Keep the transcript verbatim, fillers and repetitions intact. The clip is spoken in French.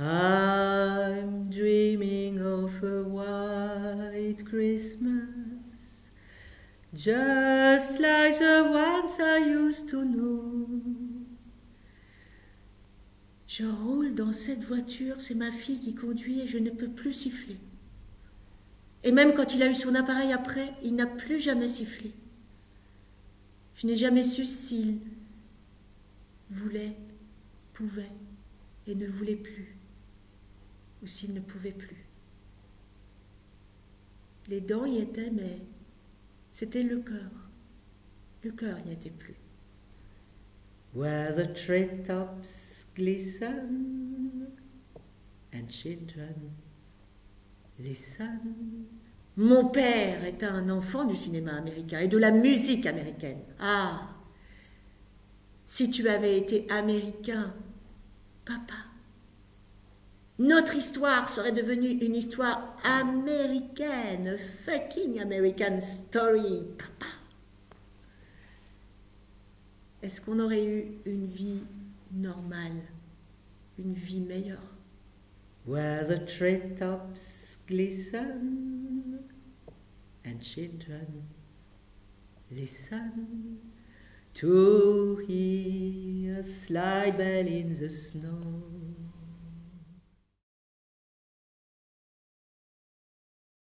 I'm dreaming of a white Christmas, just like the ones I used to know. Je roule dans cette voiture, c'est ma fille qui conduit et je ne peux plus siffler. Et même quand il a eu son appareil après, il n'a plus jamais sifflé. Je n'ai jamais su s'il voulait, pouvait et ne voulait plus, ou s'il ne pouvait plus. Les dents y étaient, mais c'était le cœur. Le cœur n'y était plus. Where the treetops glisten and children listen. Mon père est un enfant du cinéma américain et de la musique américaine. Ah, si tu avais été américain, papa, notre histoire serait devenue une histoire américaine, fucking American story, papa. Est-ce qu'on aurait eu une vie normale, une vie meilleure? Where the treetops glisten and children listen to hear a sleigh bell in the snow.